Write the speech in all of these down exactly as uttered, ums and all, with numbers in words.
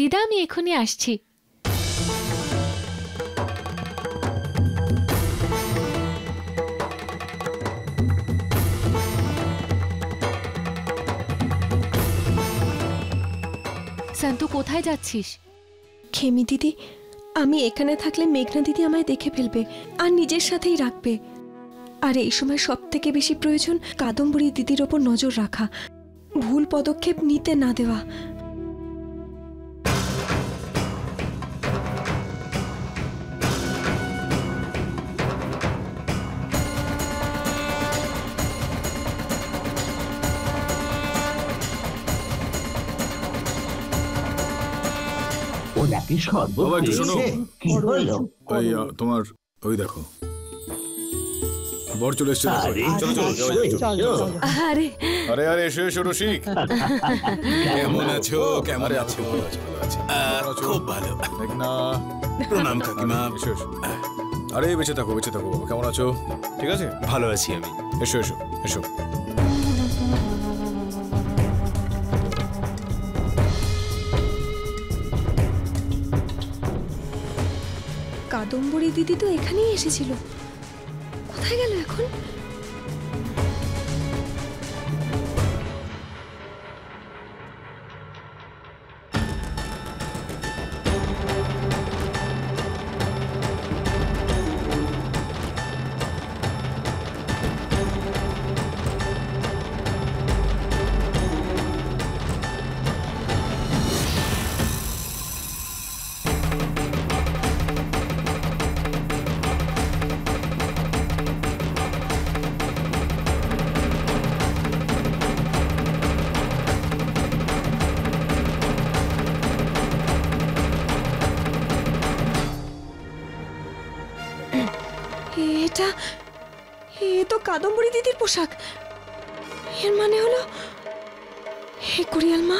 दीदा आमी एखुनी आसछी। शान्तु कोथाय जाच्छिस? खेमी दीदी आमी एखाने थाकले मेघना दीदी आमाय देखे फेलबे आर निजेर साथेई राखबे आर एई समय सबथेके बेशी प्रयोजन कादम्बरी दीदिर ओपर नजर राखा, भूल पदक्षेप निते ना देवा। আরে বেঁচে থাকো বেঁচে থাকো বাবা, কেমন আছো? ঠিক আছে, ভালো আছি আমি। এসো এসো এসো। कादम्बरी दीदी तो एखाने एसेछिलो, कोथाय गेलो एखोन? कादम्बरी दीदी पोशाक माने हलो कुड़ियाल मा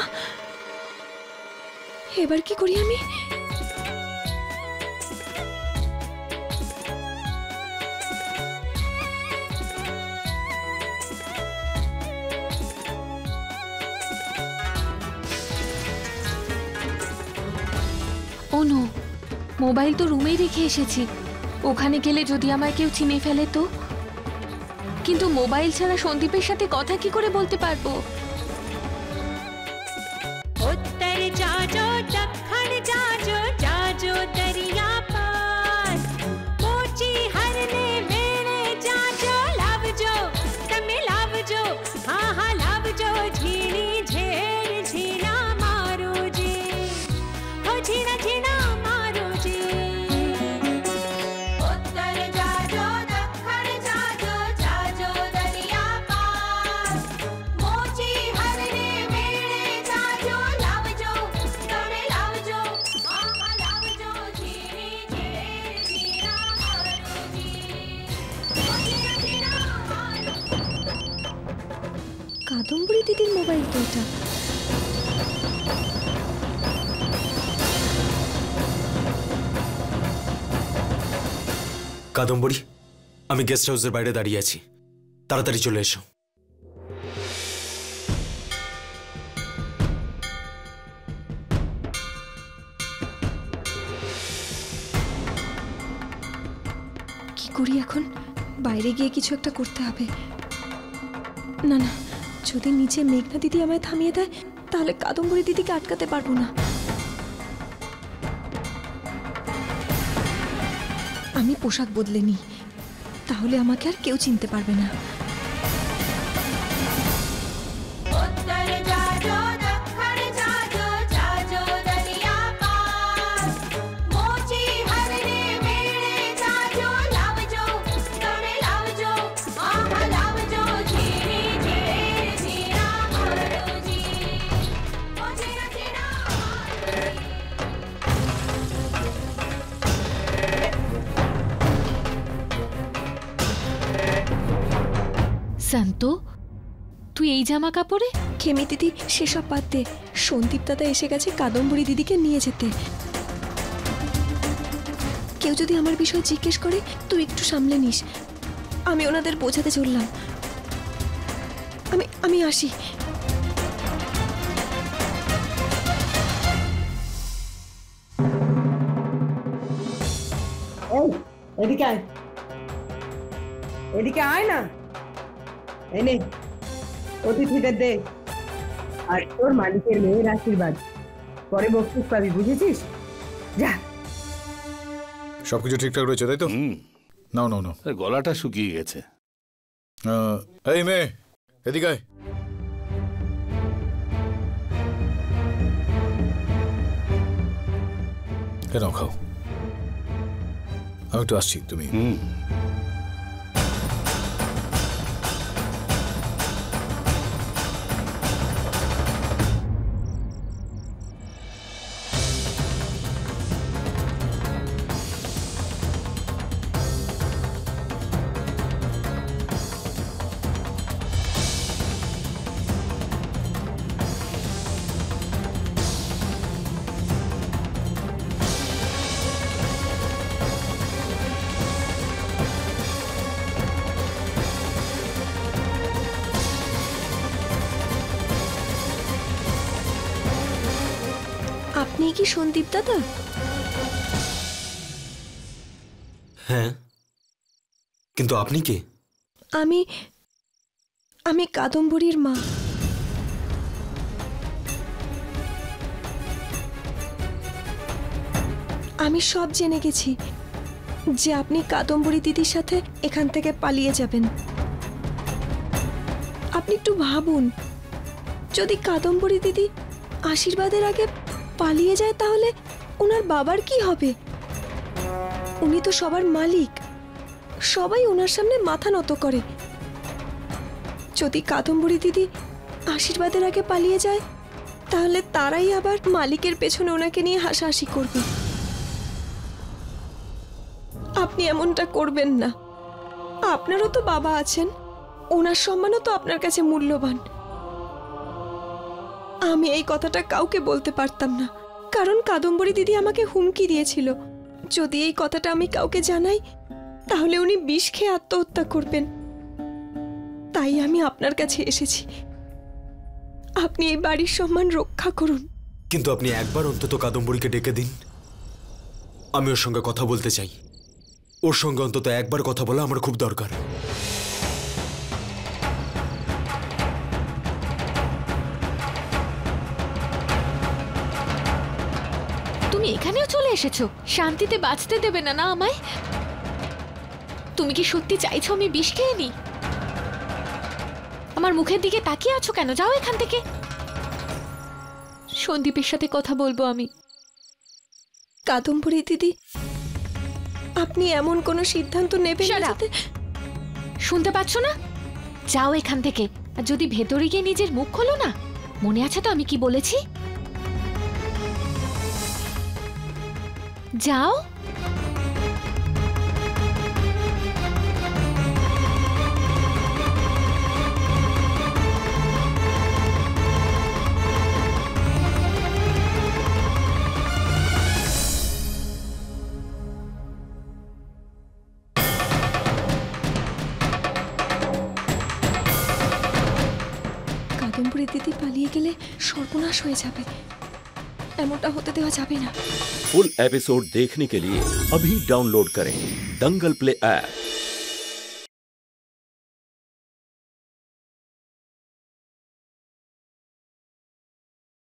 एबार की करी आमी? ओ नो, मोबाइल तो रूमे रेखे एसेछि। ओखाने गेले जोदि आमाय केउ चिने फेले तो किन्तु मोबाइल छाड़ा सन्दीपेर साथे कथा कि करे बोलते पारबो? उत्तर जाओ दक्षिण जाओ जाओ दरिया पार मोची हरने मेरे जाओ लाभ जो तमे लाभ जो हाँ हाँ लाभ जो झीनी झेर झीना मारो जी हो झीना झीना मारो जी। Mochi। कादम्बरी दीदी मोबाइल तो कादम्बरी आमी गेस्ट हाउसेर बाइरे दाड़िये आछि ताड़ाताड़ी चले एसो। कि करी एखन बाइरे गिये किछु एकटा करते हबे। ना ना जोदि नीचे मेघना दीदी आमाय थामिये देय ताहले कादम्बरी दीदीके आटकाते पारबो ना। आमी पोशाक बदले नी ताहले आमाके आर केउ चिनते पारबे ना। शांत तु ये जामा कपड़े खेमी दीदी से सब बात दे सन्दीप दादा एसे गेछे कादम्बरी दीदी के निये जेते। केउ जोदि आमार विषय जिज्ञेस करे तु एकटु सामले निस। आमी ओनादेर बोझाते चललाम। आमी आमी आसि। ओ एदिके आय एदिके आय ना एने अतिथिदेर दे और तोर मालिकेर मेयेर आशीर्वाद परे बक्सिस पाबी बुझेछिस जा। सबकिछु ঠিকঠাক রয়েছে তাই তো? হুম। নাও নাও নাও। এই গলাটা শুকিয়ে গেছে। এই মে এদিকে আয়। এটা নাও খাও। আমি তো আসছি তুমি। হুম। কি সন্দীপ দাদা? হ্যাঁ কিন্তু আপনি কে? আমি আমি কাদম্বরীর মা। আমি সব জেনে গেছি যে আপনি কাদম্বরী দিদির সাথে এখান থেকে পালিয়ে যাবেন। আপনি একটু ভাবুন যদি কাদম্বরী দিদি আশীর্বাদের আগে पालिए जाए ताहले उनार बाबार की होबे? उनी तो सबार मालिक सबाई उनार सामने माथा নত करे। यदि कादम्बरी दीदी आशीर्वादेर आगे पालिए जाए ताहले ताराई आबार मालिकेर पेछने उनाके निये हासाहासि करबे। आपनि एमनटा करबेन ना। आपनारो तो बाबा आछेन उनार सम्मानो तो आपनार काछे मूल्यवान। आमी एई कथाटा काउके बोलते पारताम ना कारण कादम्बरी दीदी आमाके हुमकी दियेछिलो जोदि एई कथाटा आमी काउके जानाई ताहले उनी विष खेये आत्महत्या करबेन। ताई आमी आपनार काछे एसेछि। आपनि एई बाड़िर सम्मान रक्षा करुन। किन्तु आपनि एकबार अंतत कादम्बरीके डेके दिन। आमी ओर संगे कथा बोलते चाइ। ओर संगे अंतत एकबार कथा बोला आमार खूब दरकार। शांतिते बाँचते देबे ना ना आमाय। तुमी कि सत्यि चाइछो आमी बिष खेये नि? आमार मुखेर दिके ताकिये आछो केन? जाओ एखान थेके। सन्दीपेर साथे कथा बोलबो आमी। कादम्बरी दीदी आपनि एमन कोनो सिद्धान्त नेबेन ना? शुनते पाच्छो ना? जाओ एखान थेके। आर जोदि भेतरे गिये निजेर मुख खोलो ना। मने आछे तो आमी कि बोलेछि? जाओ। दीदी पालिए गेले सर्वनाश हो जाबे। एमनटा होते देवा जाबे ना। फुल एपिसोड देखने के लिए अभी डाउनलोड करें दंगल प्ले ऐप।